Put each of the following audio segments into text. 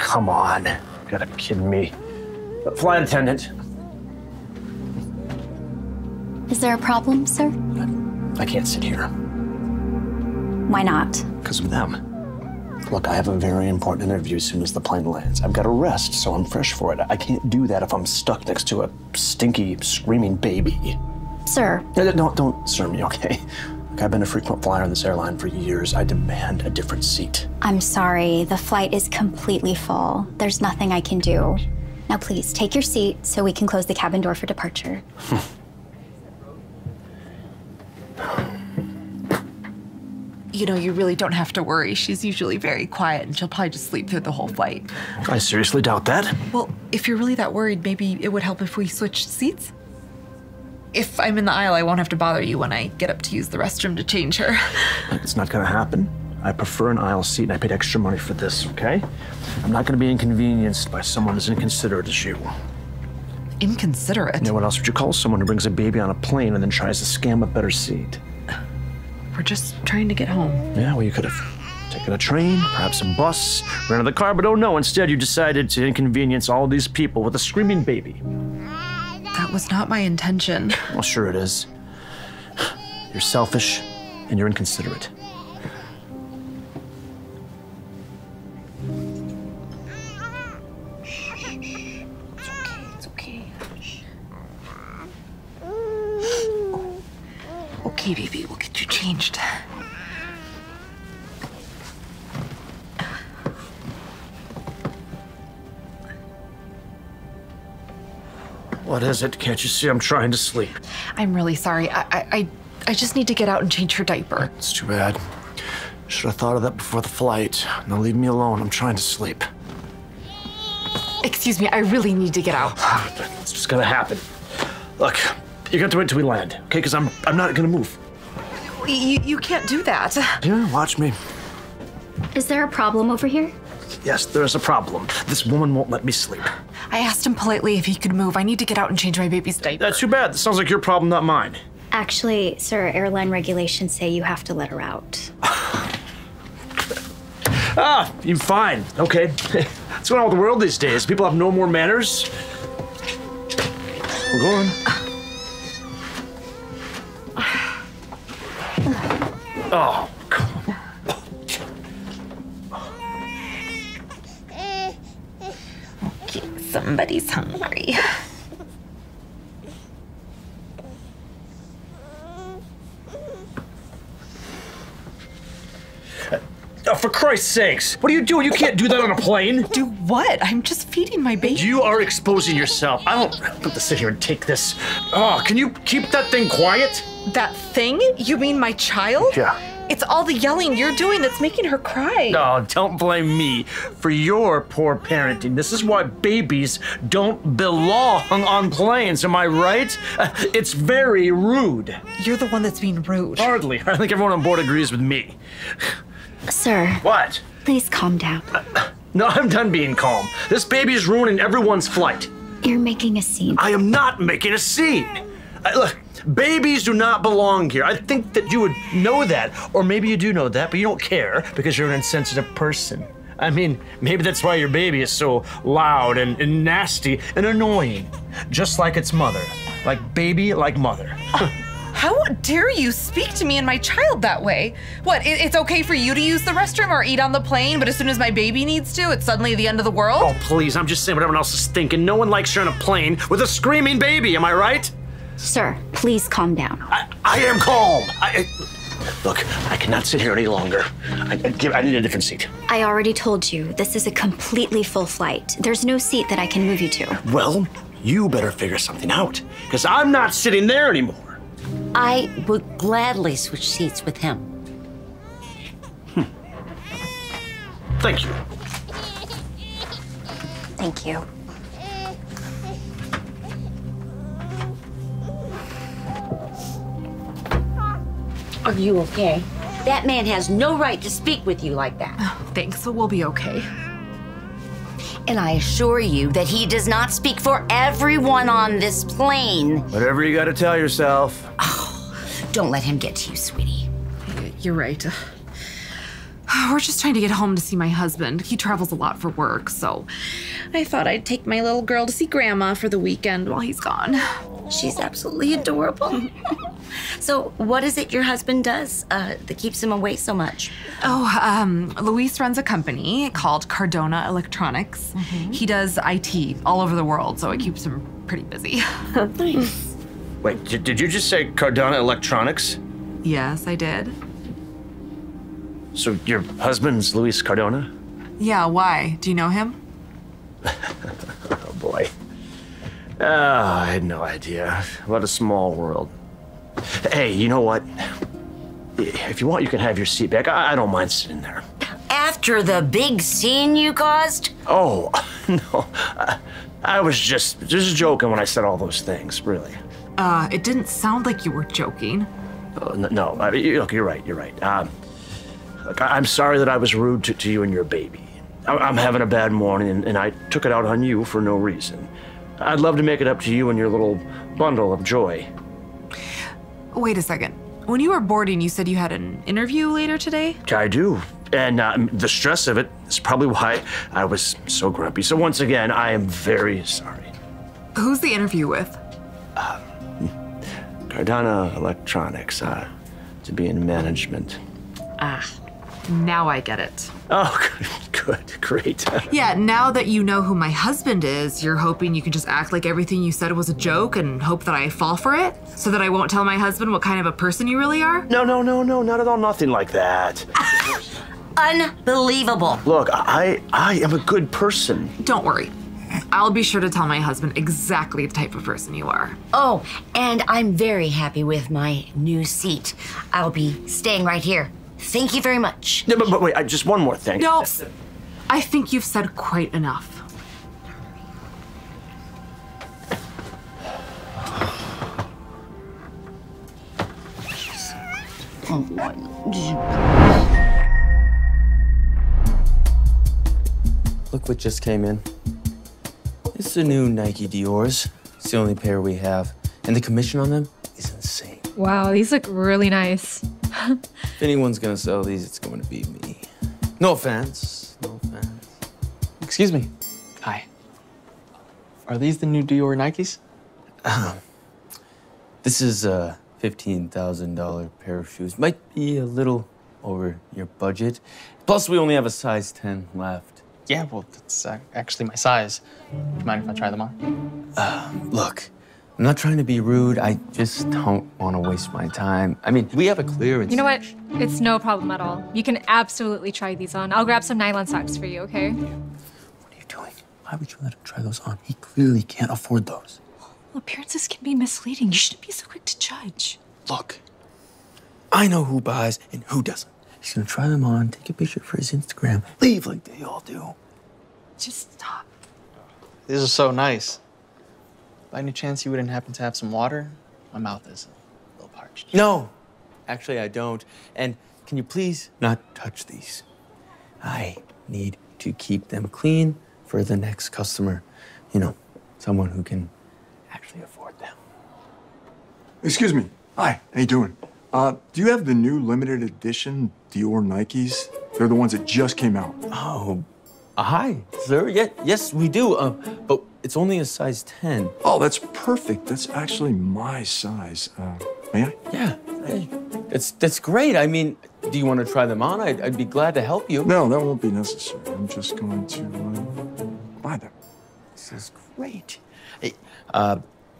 come on. You gotta be kidding me. Flight attendant. Is there a problem, sir? I can't sit here. Why not? Because of them. Look, I have a very important interview as soon as the plane lands. I've got to rest, so I'm fresh for it. I can't do that if I'm stuck next to a stinky, screaming baby. Sir. No, don't sir me, okay? Look, I've been a frequent flyer on this airline for years. I demand a different seat. I'm sorry. The flight is completely full. There's nothing I can do. Now, please, take your seat so we can close the cabin door for departure. You know, you really don't have to worry. She's usually very quiet, and she'll probably just sleep through the whole flight. I seriously doubt that. Well, if you're really that worried, maybe it would help if we switched seats. If I'm in the aisle, I won't have to bother you when I get up to use the restroom to change her. It's not gonna happen. I prefer an aisle seat, and I paid extra money for this, okay? I'm not gonna be inconvenienced by someone as inconsiderate as you. Inconsiderate? You know, what else would you call someone who brings a baby on a plane and then tries to scam a better seat? We're just trying to get home. Yeah, well, you could have taken a train, perhaps a bus, rented the car, but oh no, instead you decided to inconvenience all these people with a screaming baby. That was not my intention. Well, sure it is. You're selfish and you're inconsiderate. It's okay, it's okay. Oh. Okay, baby, we'll get you changed. What is it? Can't you see I'm trying to sleep? I'm really sorry. I just need to get out and change her diaper. It's too bad. Should have thought of that before the flight. Now leave me alone. I'm trying to sleep. Excuse me. I really need to get out. It's just gonna happen. Look, you got to wait till we land, okay? Because I'm not gonna move. You can't do that. Yeah, watch me. Is there a problem over here? Yes, there's a problem. This woman won't let me sleep. I asked him politely if he could move. I need to get out and change my baby's diaper. That's too bad. That sounds like your problem, not mine. Actually, sir, airline regulations say you have to let her out. You're fine. Okay. What's going on with the world these days? People have no more manners. We're going. Oh, come on. Somebody's hungry. Oh, for Christ's sakes, what are you doing? You can't do that on a plane. Do what? I'm just feeding my baby. You are exposing yourself. I don't have to sit here and take this. Oh, can you keep that thing quiet? That thing? You mean my child? Yeah. It's all the yelling you're doing that's making her cry. No, don't blame me for your poor parenting. This is why babies don't belong on planes, am I right? It's very rude. You're the one that's being rude. Hardly. I think everyone on board agrees with me. Sir. What? Please calm down. No, I'm done being calm. This baby is ruining everyone's flight. You're making a scene. I am not making a scene. Look. Babies do not belong here. I think that you would know that, or maybe you do know that, but you don't care because you're an insensitive person. I mean, maybe that's why your baby is so loud and nasty and annoying, just like its mother. Like baby, like mother. How dare you speak to me and my child that way? What, it's okay for you to use the restroom or eat on the plane, but as soon as my baby needs to, it's suddenly the end of the world? Oh, please, I'm just saying what everyone else is thinking. No one likes you on a plane with a screaming baby, am I right? Sir, please calm down. I am calm. Look, I cannot sit here any longer. I need a different seat. I already told you, this is a completely full flight. There's no seat that I can move you to. Well, you better figure something out, because I'm not sitting there anymore. I would gladly switch seats with him. Thank you. Thank you. Are you okay? That man has no right to speak with you like that. Oh, thanks, so we'll be okay. And I assure you that he does not speak for everyone on this plane. Whatever you gotta tell yourself. Oh, don't let him get to you, sweetie. You're right. We're just trying to get home to see my husband. He travels a lot for work, so I thought I'd take my little girl to see Grandma for the weekend while he's gone. She's absolutely adorable. So what is it your husband does that keeps him away so much? Oh, Luis runs a company called Cardona Electronics. Mm-hmm. He does IT all over the world, so it keeps him pretty busy. Nice. Wait, did you just say Cardona Electronics? Yes, I did. So your husband's Luis Cardona? Yeah, why? Do you know him? Oh, boy. Oh, I had no idea. What a small world. Hey, you know what? If you want, you can have your seat back. I don't mind sitting there. After the big scene you caused? Oh, no. I was just joking when I said all those things, really. It didn't sound like you were joking. No, look, you're right. Look, I'm sorry that I was rude to you and your baby. I'm having a bad morning, and I took it out on you for no reason. I'd love to make it up to you and your little bundle of joy. Wait a second. When you were boarding, you said you had an interview later today? I do. And the stress of it is probably why I was so grumpy. So once again, I am very sorry. Who's the interview with? Cardona Electronics, to be in management. Ah, now I get it. Oh, good, great. Yeah, now that you know who my husband is, you're hoping you can just act like everything you said was a joke and hope that I fall for it? So that I won't tell my husband what kind of a person you really are? No, not at all, nothing like that. Unbelievable. Look, I am a good person. Don't worry. I'll be sure to tell my husband exactly the type of person you are. Oh, and I'm very happy with my new seat. I'll be staying right here. Thank you very much. No, but wait, just one more thing. No, I think you've said quite enough. Oh, my God. Look what just came in. It's the new Nike Dior's. It's the only pair we have. And the commission on them is insane. Wow, these look really nice. If anyone's gonna sell these, it's going to be me. No offense, no offense. Excuse me. Hi. Are these the new Dior Nikes? This is a $15,000 pair of shoes. Might be a little over your budget. Plus, we only have a size 10 left. Yeah, well, that's actually my size. Do you mind if I try them on? Look. I'm not trying to be rude. I just don't want to waste my time. I mean, we have a clearance. You know what? It's no problem at all. You can absolutely try these on. I'll grab some nylon socks for you, okay? What are you doing? Why would you let him try those on? He clearly can't afford those. Well, appearances can be misleading. You shouldn't be so quick to judge. Look, I know who buys and who doesn't. He's gonna try them on, take a picture for his Instagram, leave like they all do. Just stop. These are so nice. By any chance you wouldn't happen to have some water? My mouth is a little parched. No, actually I don't. And can you please not touch these? I need to keep them clean for the next customer. You know, someone who can actually afford them. Excuse me. Hi, how you doing? Do you have the new limited edition Dior Nikes? They're the ones that just came out. Oh. Hi, sir. Yeah, yes, we do, but it's only a size 10. Oh, that's perfect. That's actually my size. May I? Yeah, hey, that's great. I mean, do you want to try them on? I'd be glad to help you. No, that won't be necessary. I'm just going to buy them. This is great. Hey,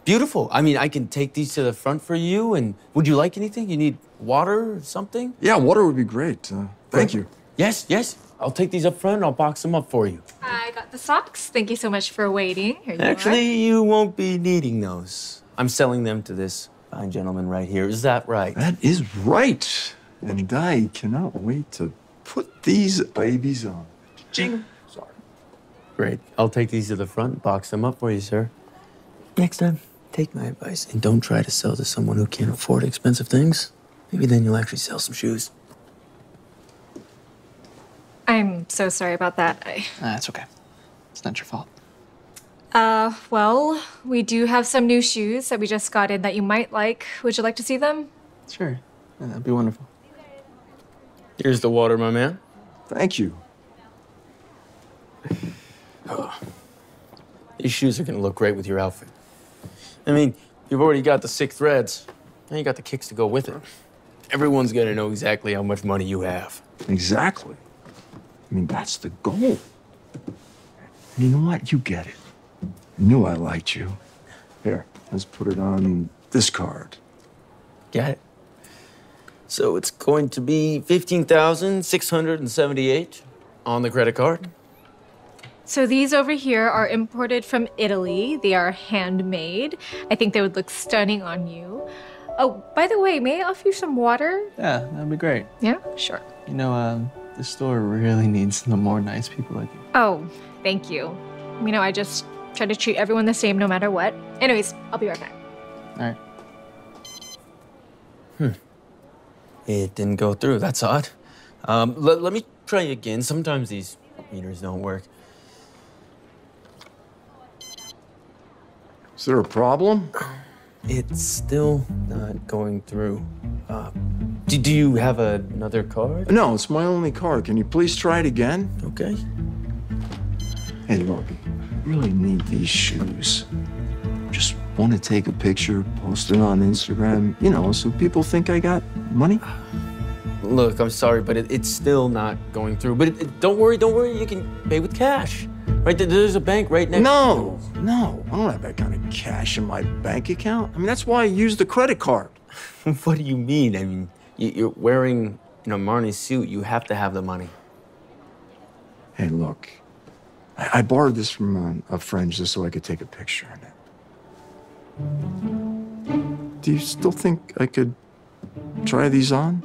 beautiful. I mean, I can take these to the front for you, and would you like anything? You need water or something? Yeah, water would be great. Thank you. Yes. I'll take these up front, I'll box them up for you. I got the socks. Thank you so much for waiting. Here you Actually, are. You won't be needing those. I'm selling them to this fine gentleman right here. Is that right? That is right. And I cannot wait to put these babies on. Ching. Sorry. Great. I'll take these to the front, box them up for you, sir. Next time, take my advice and don't try to sell to someone who can't afford expensive things. Maybe then you'll actually sell some shoes. I'm so sorry about that. That's okay. It's not your fault. Well, we do have some new shoes that we just got in that you might like. Would you like to see them? Sure. Yeah, that'd be wonderful. Here's the water, my man. Thank you. These shoes are gonna look great with your outfit. I mean, you've already got the 6 threads. Now you got the kicks to go with it. Everyone's gonna know exactly how much money you have. Exactly. I mean, that's the goal. And you know what? You get it. I knew I liked you. Here, let's put it on this card. Got it. So it's going to be $15,678 on the credit card. So these over here are imported from Italy. They are handmade. I think they would look stunning on you. Oh, by the way, may I offer you some water? Yeah, that'd be great. Yeah, sure. You know, this store really needs some more nice people like you. Oh, thank you. You know, I just try to treat everyone the same no matter what. Anyways, I'll be right back. All right. It didn't go through. That's odd. Let me try again. Sometimes these meters don't work. Is there a problem? It's still not going through. Do you have another card? No, it's my only card. Can you please try it again? Okay. Hey, look, I really need these shoes. Just want to take a picture, post it on Instagram, you know, so people think I got money. Look, I'm sorry, but it's still not going through. But don't worry, you can pay with cash. Right, there's a bank right next to you. No, I don't have that kind of cash in my bank account. I mean, that's why I use the credit card. What do you mean? I mean, you're wearing an Armani suit. You have to have the money. Hey, look, I borrowed this from a friend just so I could take a picture in it. Do you still think I could try these on?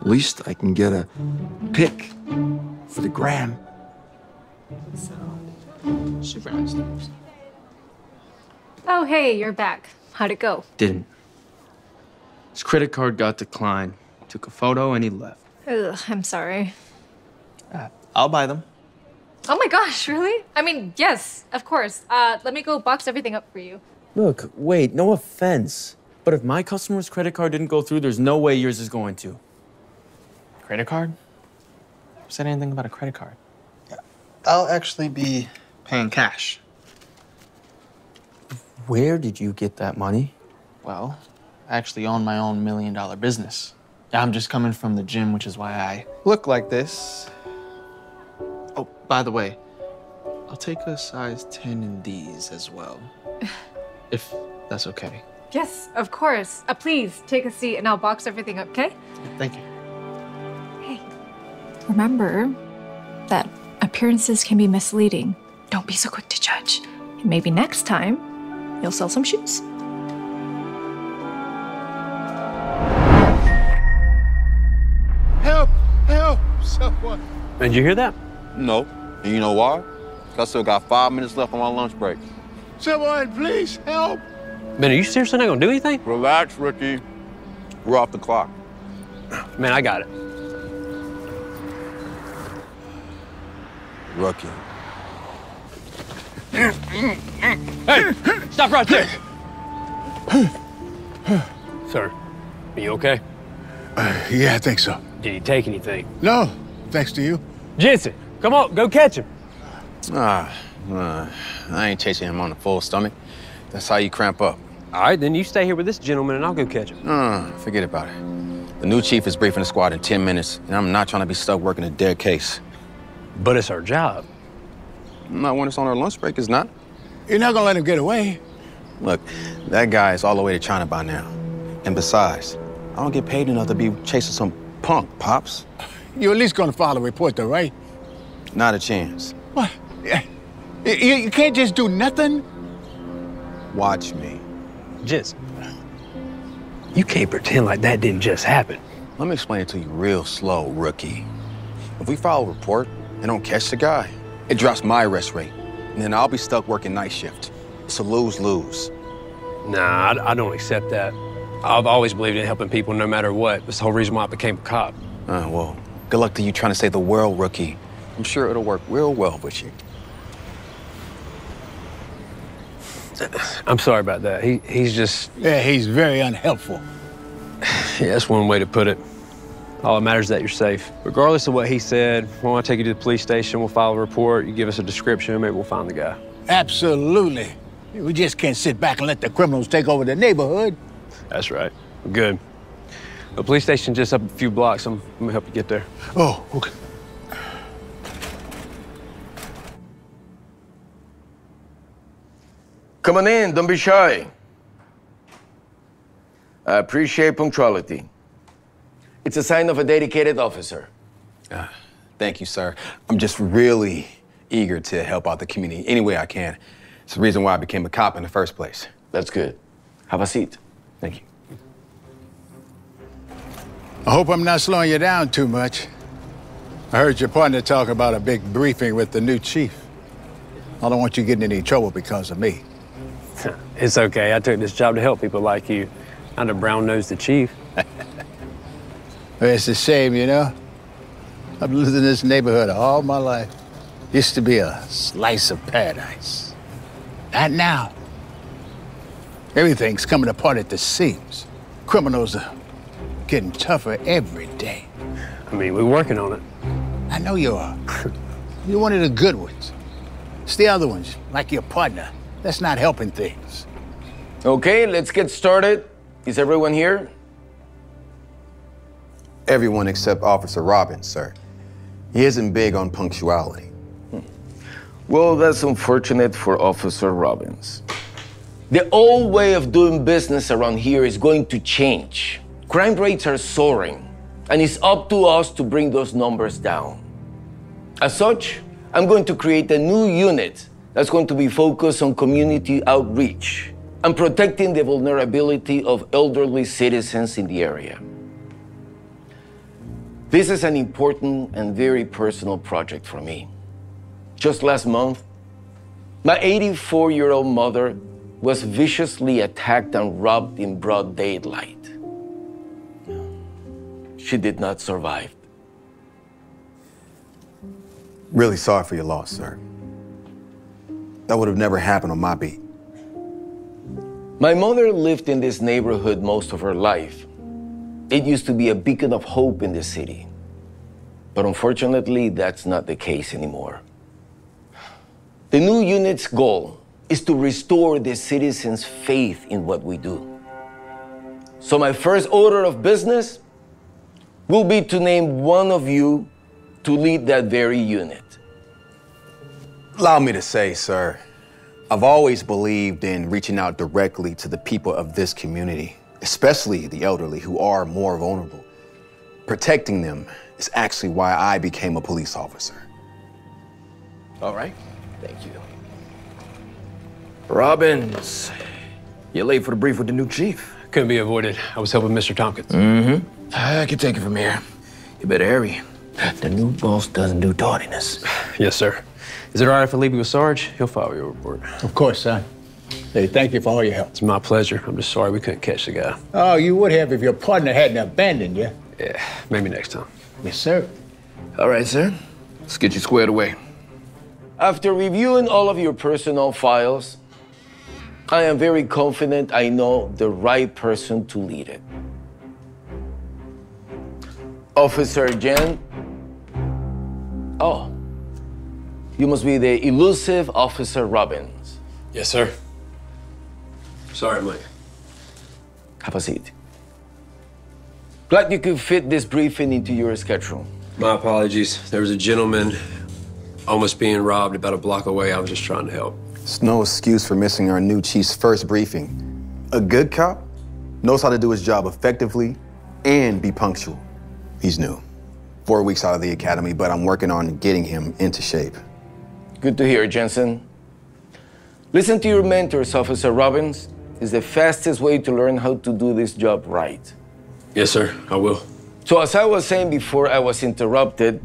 At least I can get a pic for the gram. So, super nice. Oh, hey, you're back. How'd it go? Didn't. His credit card got declined. Took a photo and he left. Ugh, I'm sorry. I'll buy them. Oh my gosh, really? I mean, yes, of course. Let me go box everything up for you. Look, wait, no offense, but if my customer's credit card didn't go through, there's no way yours is going to. Credit card? Who said anything about a credit card? I'll actually be paying cash. Where did you get that money? Well, I actually own my own $1 million business. I'm just coming from the gym, which is why I look like this. Oh, by the way, I'll take a size 10 in these as well, if that's okay. Yes, of course. Please, take a seat and I'll box everything up, okay? Thank you. Hey, remember that appearances can be misleading. Don't be so quick to judge. And maybe next time, you'll sell some shoes. Help! Help! Someone! Did you hear that? No. And you know why? I still got 5 minutes left on my lunch break. Someone, please help! Man, are you seriously not gonna do anything? Relax, Ricky. We're off the clock. Man, I got it. Rookie. Hey! Stop right there! Sir, are you okay? Yeah, I think so. Did he take anything? No, thanks to you. Jensen, come on, go catch him. I ain't chasing him on the full stomach. That's how you cramp up. All right, then you stay here with this gentleman and I'll go catch him. Forget about it. The new chief is briefing the squad in 10 minutes, and I'm not trying to be stuck working a dead case. But it's our job. Not when it's on our lunch break, it's not. You're not gonna let him get away. Look, that guy is all the way to China by now. And besides, I don't get paid enough to be chasing some punk, Pops. You're at least gonna file a report though, right? Not a chance. What? You can't just do nothing? Watch me. Just, you can't pretend like that didn't just happen. Let me explain it to you real slow, Rookie. If we file a report, and don't catch the guy, it drops my arrest rate, and then I'll be stuck working night shift. It's a lose-lose. Nah, I don't accept that. I've always believed in helping people no matter what. That's the whole reason why I became a cop. Well, good luck to you trying to save the world, Rookie. I'm sure it'll work real well with you. I'm sorry about that. He's just... Yeah, he's very unhelpful. Yeah, that's one way to put it. All that matters is that you're safe. Regardless of what he said, when I take you to the police station, we'll file a report, you give us a description, maybe we'll find the guy. Absolutely. We just can't sit back and let the criminals take over the neighborhood. That's right. Good. The police station's just up a few blocks. I'm gonna help you get there. Oh, okay. Come on in, don't be shy. I appreciate punctuality. It's a sign of a dedicated officer. Thank you, sir. I'm just really eager to help out the community any way I can. It's the reason why I became a cop in the first place. That's good. Have a seat. Thank you. I hope I'm not slowing you down too much. I heard your partner talk about a big briefing with the new chief. I don't want you getting in any trouble because of me. It's okay. I took this job to help people like you. I'm the brown-nosed the chief. It's a shame, you know. I've lived in this neighborhood all my life. Used to be a slice of paradise. Not now. Everything's coming apart at the seams. Criminals are getting tougher every day. I mean, we're working on it. I know you are. You're one of the good ones. It's the other ones, like your partner. That's not helping things. Okay, let's get started. Is everyone here? Everyone except Officer Robbins, sir. He isn't big on punctuality. Well, that's unfortunate for Officer Robbins. The old way of doing business around here is going to change. Crime rates are soaring, and it's up to us to bring those numbers down. As such, I'm going to create a new unit that's going to be focused on community outreach and protecting the vulnerability of elderly citizens in the area. This is an important and very personal project for me. Just last month, my 84-year-old mother was viciously attacked and robbed in broad daylight. She did not survive. Really sorry for your loss, sir. That would have never happened on my beat. My mother lived in this neighborhood most of her life. It used to be a beacon of hope in the city. But unfortunately, that's not the case anymore. The new unit's goal is to restore the citizens' faith in what we do. So my first order of business will be to name one of you to lead that very unit. Allow me to say, sir, I've always believed in reaching out directly to the people of this community, especially the elderly who are more vulnerable. Protecting them is actually why I became a police officer. All right, thank you. Robbins, you're late for the brief with the new chief. Couldn't be avoided. I was helping Mr. Tompkins. Mm-hmm. I can take it from here. You better hurry. The new boss doesn't do tardiness. Yes, sir. Is it all right if I leave you with Sarge? He'll file your report. Of course, son. Hey, thank you for all your help. It's my pleasure. I'm just sorry we couldn't catch the guy. Oh, you would have if your partner hadn't abandoned you. Yeah, maybe next time. Yes, sir. All right, sir. Let's get you squared away. After reviewing all of your personal files, I am very confident I know the right person to lead it. Officer Jen. Oh, you must be the elusive Officer Robbins. Yes, sir. Sorry, Mike. Have a seat. Glad you could fit this briefing into your schedule. My apologies. There was a gentleman almost being robbed about a block away. I was just trying to help. It's no excuse for missing our new chief's first briefing. A good cop knows how to do his job effectively and be punctual. He's new, 4 weeks out of the academy, but I'm working on getting him into shape. Good to hear, Jensen. Listen to your mentors, Officer Robbins. It's the fastest way to learn how to do this job right. Yes, sir, I will. So as I was saying before I was interrupted,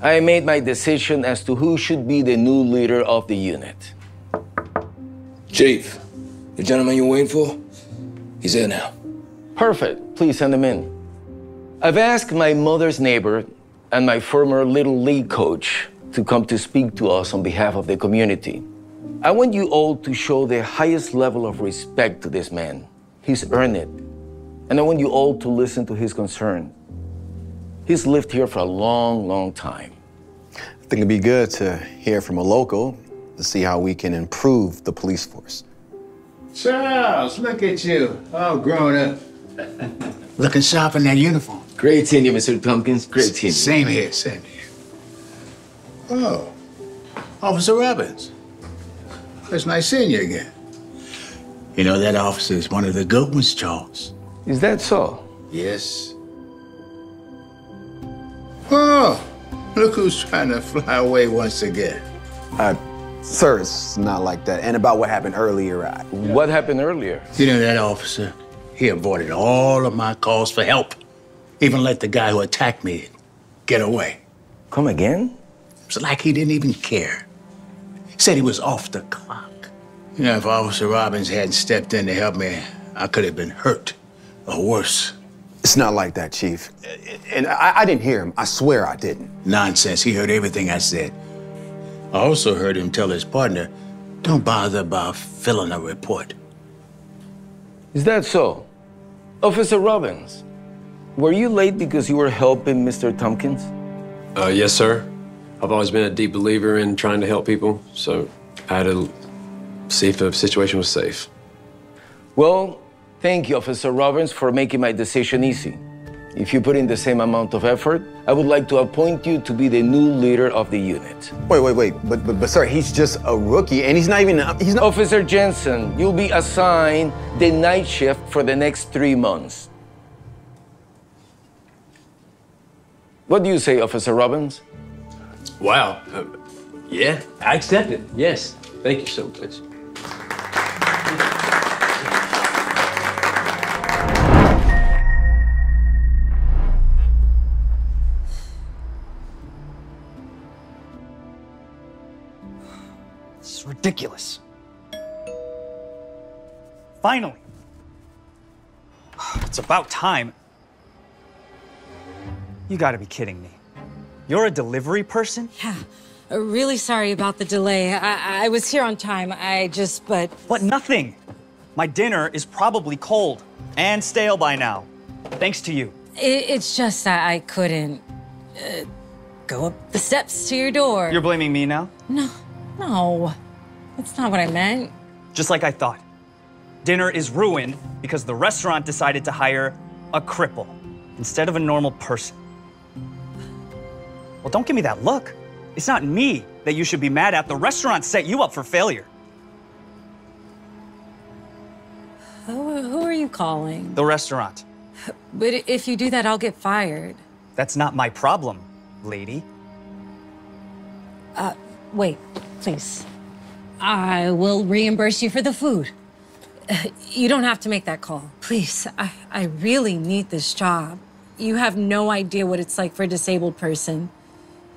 I made my decision as to who should be the new leader of the unit. Chief, the gentleman you're waiting for, he's here now. Perfect, please send him in. I've asked my mother's neighbor and my former Little League coach to come to speak to us on behalf of the community. I want you all to show the highest level of respect to this man. He's earned it. And I want you all to listen to his concern. He's lived here for a long, long time. I think it'd be good to hear from a local to see how we can improve the police force. Charles, look at you, all grown up. Looking sharp in that uniform. Great seeing you, Mr. Pumpkins. Great seeing you. Same here, same here. Oh, Officer Robbins. It's nice seeing you again. You know, that officer is one of the good ones, Charles. Is that so? Yes. Oh, look who's trying to fly away once again. Sir, it's not like that. And about what happened earlier, What happened earlier? You know, that officer, he avoided all of my calls for help. Even let the guy who attacked me get away. Come again? It's like he didn't even care. Said he was off the clock. You know, if Officer Robbins hadn't stepped in to help me, I could have been hurt or worse. It's not like that, Chief. And I didn't hear him. I swear I didn't. Nonsense. He heard everything I said. I also heard him tell his partner, don't bother about filling a report. Is that so? Officer Robbins, were you late because you were helping Mr. Tompkins? Yes, sir. I've always been a deep believer in trying to help people, so I had to see if the situation was safe. Well, thank you, Officer Robbins, for making my decision easy. If you put in the same amount of effort, I would like to appoint you to be the new leader of the unit. Wait, but sir, he's just a rookie and he's not... Officer Jensen, you'll be assigned the night shift for the next 3 months. What do you say, Officer Robbins? Wow, yeah, I accept it, yes. Thank you so much. Ridiculous. Finally. It's about time. You gotta be kidding me. You're a delivery person? Yeah. Really sorry about the delay. I was here on time. What? Nothing. My dinner is probably cold and stale by now. Thanks to you. It's just that I couldn't go up the steps to your door. You're blaming me now? No. That's not what I meant. Just like I thought. Dinner is ruined because the restaurant decided to hire a cripple instead of a normal person. Well, don't give me that look. It's not me that you should be mad at. The restaurant set you up for failure. Who are you calling? The restaurant. But if you do that, I'll get fired. That's not my problem, lady. Wait, please. I will reimburse you for the food. You don't have to make that call. Please, I really need this job. You have no idea what it's like for a disabled person.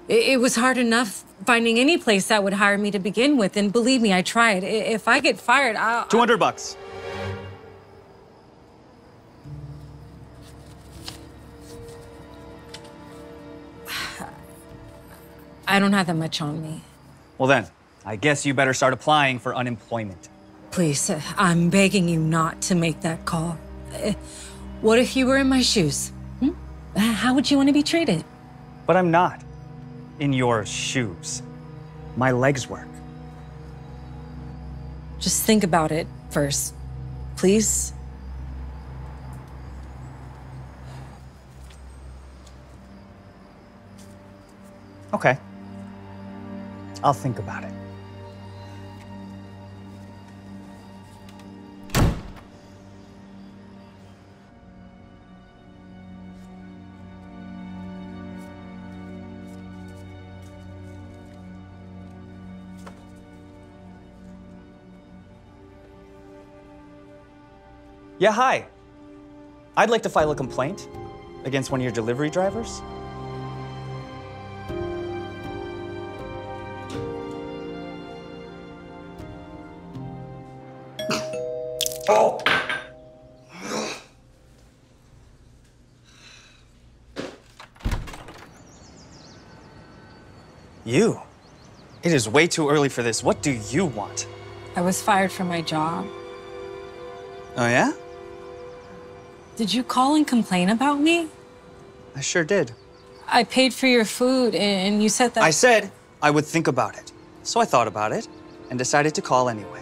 It was hard enough finding any place that would hire me to begin with, and believe me, I tried. If I get fired, I'll... 200 bucks. I don't have that much on me. Well then, I guess you better start applying for unemployment. Please, I'm begging you not to make that call. What if you were in my shoes? Hmm? How would you want to be treated? But I'm not in your shoes. My legs work. Just think about it first, please. Okay. I'll think about it. Yeah, hi. I'd like to file a complaint against one of your delivery drivers. Oh! You. It is way too early for this. What do you want? I was fired from my job. Oh, yeah? Did you call and complain about me? I sure did. I paid for your food, and you said that... I said I would think about it. So I thought about it and decided to call anyway.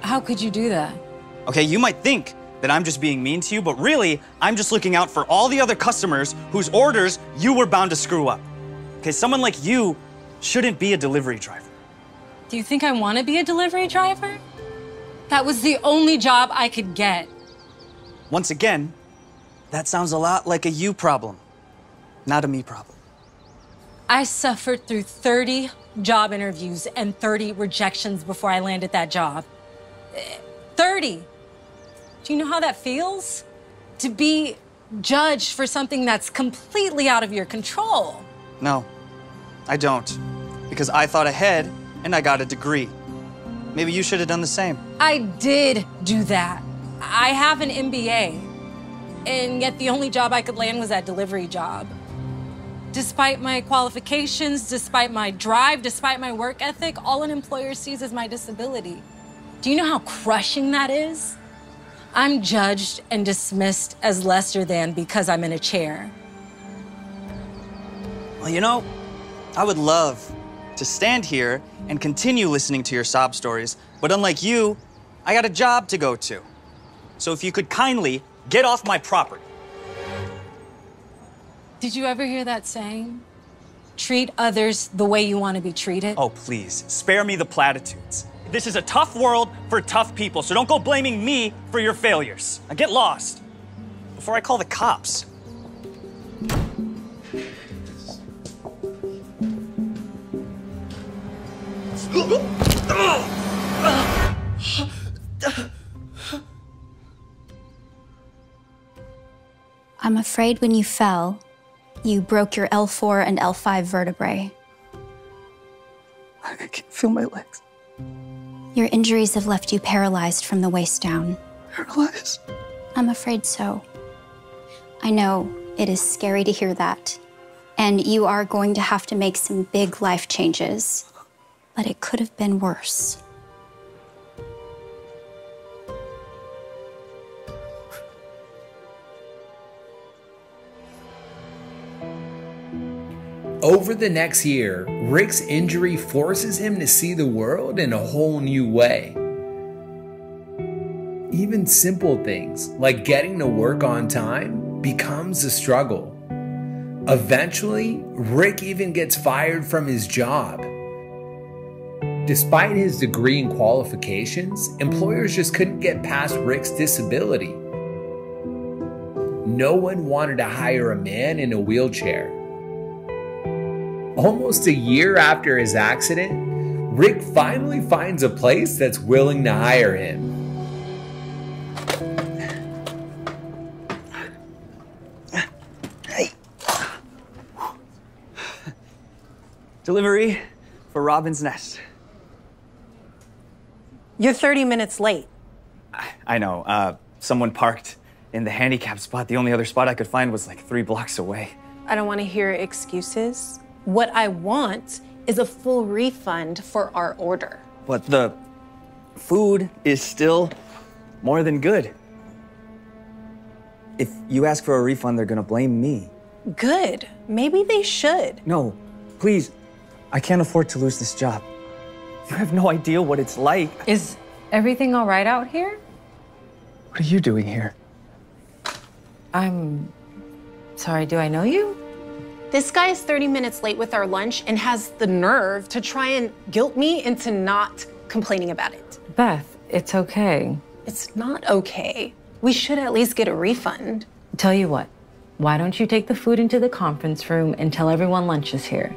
How could you do that? Okay, you might think that I'm just being mean to you, but really, I'm just looking out for all the other customers whose orders you were bound to screw up. Okay, someone like you shouldn't be a delivery driver. Do you think I want to be a delivery driver? That was the only job I could get. Once again, that sounds a lot like a you problem, not a me problem. I suffered through 30 job interviews and 30 rejections before I landed that job. 30. Do you know how that feels? To be judged for something that's completely out of your control. No, I don't. Because I thought ahead and I got a degree. Maybe you should have done the same. I did do that. I have an MBA. And yet the only job I could land was that delivery job. Despite my qualifications, despite my drive, despite my work ethic, all an employer sees is my disability. Do you know how crushing that is? I'm judged and dismissed as lesser than because I'm in a chair. Well, you know, I would love to stand here and continue listening to your sob stories, but unlike you, I got a job to go to. So if you could kindly get off my property. Did you ever hear that saying? Treat others the way you want to be treated? Oh, please, spare me the platitudes. This is a tough world for tough people, so don't go blaming me for your failures. Now get lost before I call the cops. I'm afraid when you fell, you broke your L4 and L5 vertebrae. I can't feel my legs. Your injuries have left you paralyzed from the waist down. Paralyzed? I'm afraid so. I know it is scary to hear that. And you are going to have to make some big life changes. But it could have been worse. Over the next year, Rick's injury forces him to see the world in a whole new way. Even simple things, like getting to work on time, becomes a struggle. Eventually, Rick even gets fired from his job. Despite his degree and qualifications, employers just couldn't get past Rick's disability. No one wanted to hire a man in a wheelchair. Almost a year after his accident, Rick finally finds a place that's willing to hire him. Hey. Delivery for Robin's Nest. You're 30 minutes late. I know. Someone parked in the handicapped spot. The only other spot I could find was like 3 blocks away. I don't want to hear excuses. What I want is a full refund for our order. But the food is still more than good. If you ask for a refund, they're gonna blame me. Good. Maybe they should. No, please. I can't afford to lose this job. You have no idea what it's like. Is everything all right out here? What are you doing here? I'm sorry, do I know you? This guy is 30 minutes late with our lunch and has the nerve to try and guilt me into not complaining about it. Beth, it's okay. It's not okay. We should at least get a refund. Tell you what, why don't you take the food into the conference room and tell everyone lunch is here?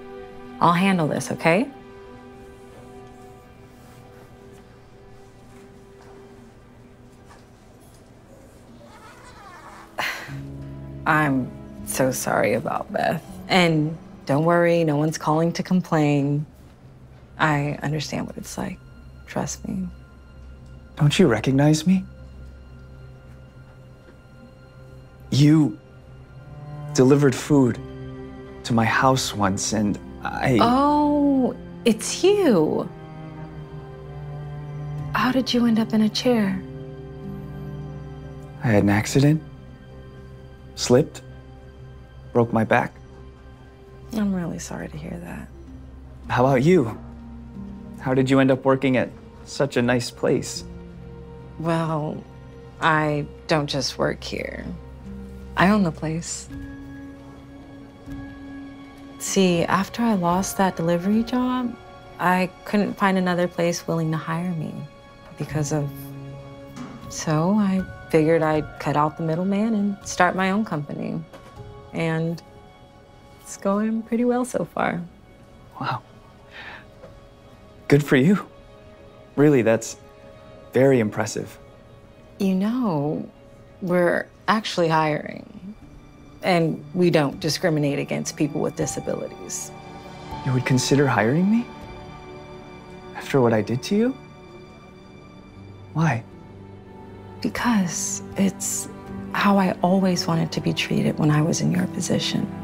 I'll handle this, okay? I'm so sorry about Beth. And don't worry, no one's calling to complain. I understand what it's like. Trust me. Don't you recognize me? You delivered food to my house once, and I... Oh, it's you. How did you end up in a chair? I had an accident. Slipped. Broke my back. I'm really sorry to hear that. How about you? How did you end up working at such a nice place? Well, I don't just work here. I own the place. See, after I lost that delivery job, I couldn't find another place willing to hire me So I figured I'd cut out the middleman and start my own company. And it's going pretty well so far. Wow. Good for you. Really, that's very impressive. You know, we're actually hiring, and we don't discriminate against people with disabilities. You would consider hiring me? After what I did to you? Why? Because it's how I always wanted to be treated when I was in your position.